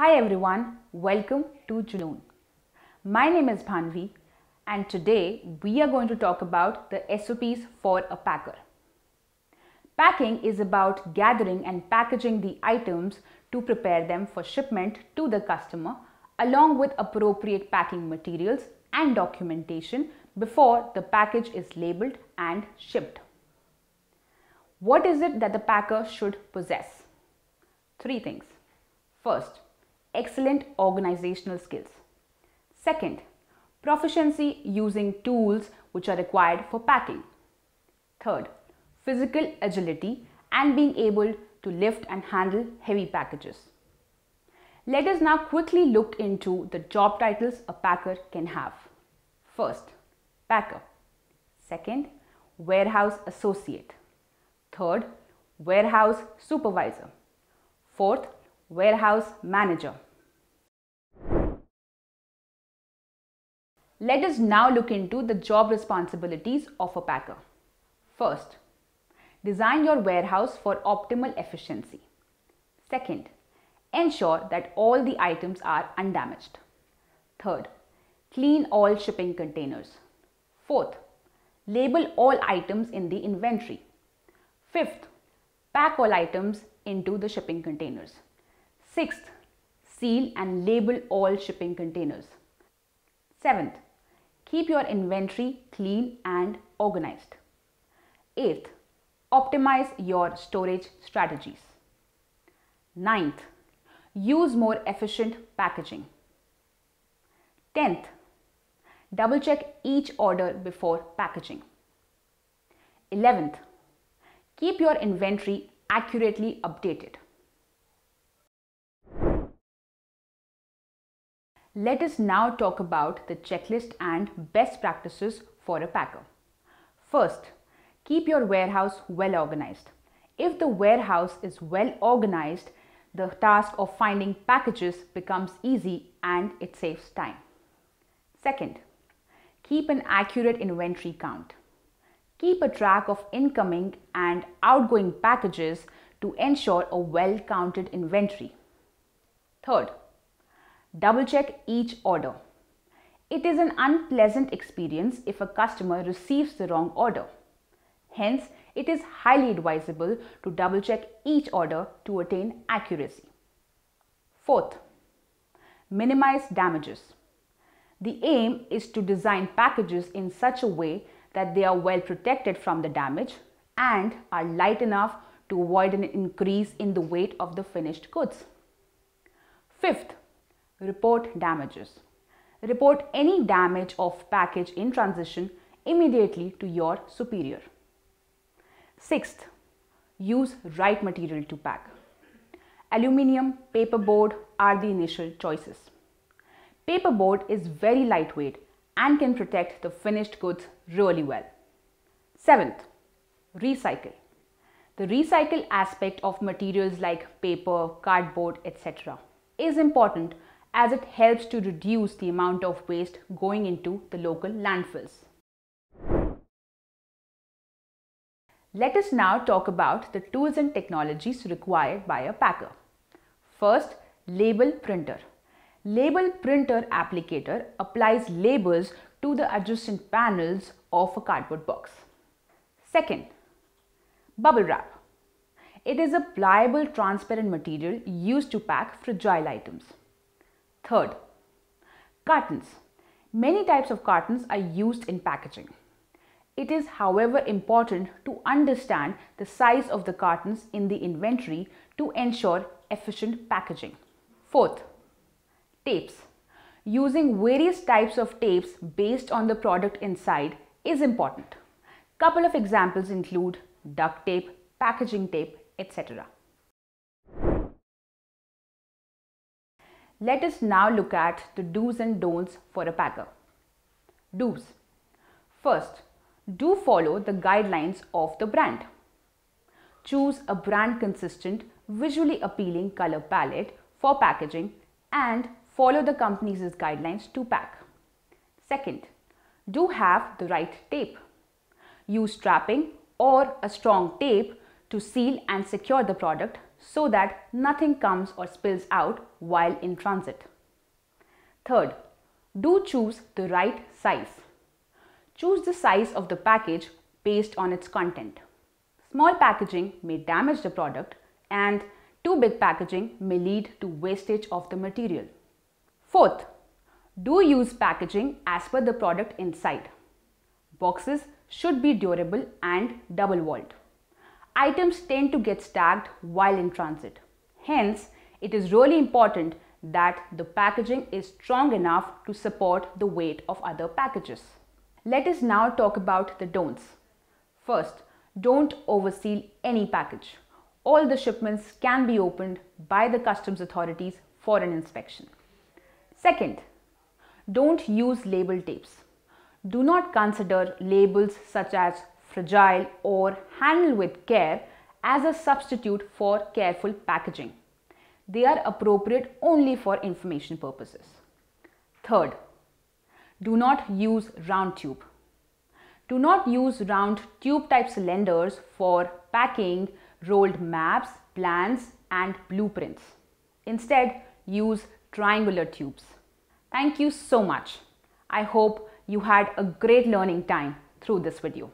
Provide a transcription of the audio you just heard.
Hi everyone, welcome to Junoon. My name is Bhanvi and today we are going to talk about the SOPs for a packer. Packing is about gathering and packaging the items to prepare them for shipment to the customer along with appropriate packing materials and documentation before the package is labeled and shipped. What is it that the packer should possess? Three things. First, excellent organizational skills. Second, proficiency using tools which are required for packing. Third, physical agility and being able to lift and handle heavy packages. Let us now quickly look into the job titles a packer can have. First, packer. Second, warehouse associate. Third, warehouse supervisor. Fourth, warehouse manager. Let us now look into the job responsibilities of a packer. First, design your warehouse for optimal efficiency. Second, ensure that all the items are undamaged. Third, clean all shipping containers. Fourth, label all items in the inventory. Fifth, pack all items into the shipping containers. Sixth, seal and label all shipping containers. Seventh, keep your inventory clean and organized. Eighth, optimize your storage strategies. Ninth, use more efficient packaging. 10th, double check each order before packaging. 11th, keep your inventory accurately updated. Let us now talk about the checklist and best practices for a packer. First, keep your warehouse well organized. If the warehouse is well organized, the task of finding packages becomes easy and it saves time. Second, keep an accurate inventory count. Keep a track of incoming and outgoing packages to ensure a well-counted inventory. Third, double-check each order. It is an unpleasant experience if a customer receives the wrong order. Hence, it is highly advisable to double-check each order to attain accuracy. Fourth, minimize damages. The aim is to design packages in such a way that they are well protected from the damage and are light enough to avoid an increase in the weight of the finished goods. Fifth, report damages. Report any damage of package in transition immediately to your superior. Sixth, use right material to pack. Aluminium, paperboard are the initial choices. Paperboard is very lightweight and can protect the finished goods really well. Seventh, recycle. The recycle aspect of materials like paper, cardboard, etc. is important as it helps to reduce the amount of waste going into the local landfills. Let us now talk about the tools and technologies required by a packer. First, label printer. Label printer applicator applies labels to the adjacent panels of a cardboard box. Second, bubble wrap. It is a pliable transparent material used to pack fragile items. Third, cartons. Many types of cartons are used in packaging. It is, however, important to understand the size of the cartons in the inventory to ensure efficient packaging. Fourth, tapes. Using various types of tapes based on the product inside is important. Couple of examples include duct tape, packaging tape, etc. Let us now look at the do's and don'ts for a packer. Do's. First, do follow the guidelines of the brand. Choose a brand consistent, visually appealing color palette for packaging and follow the company's guidelines to pack. Second, do have the right tape. Use strapping or a strong tape to seal and secure the product so that nothing comes or spills out while in transit. Third, do choose the right size. Choose the size of the package based on its content. Small packaging may damage the product, and too big packaging may lead to wastage of the material. Fourth, do use packaging as per the product inside. Boxes should be durable and double-walled. Items tend to get stacked while in transit. Hence, it is really important that the packaging is strong enough to support the weight of other packages. Let us now talk about the don'ts. First, don't overseal any package. All the shipments can be opened by the customs authorities for an inspection. Second, don't use label tapes. Do not consider labels such as fragile or handle with care as a substitute for careful packaging. They are appropriate only for information purposes. Third, do not use round tube. Do not use round tube type cylinders for packing rolled maps, plans, and blueprints. Instead, use triangular tubes. Thank you so much. I hope you had a great learning time through this video.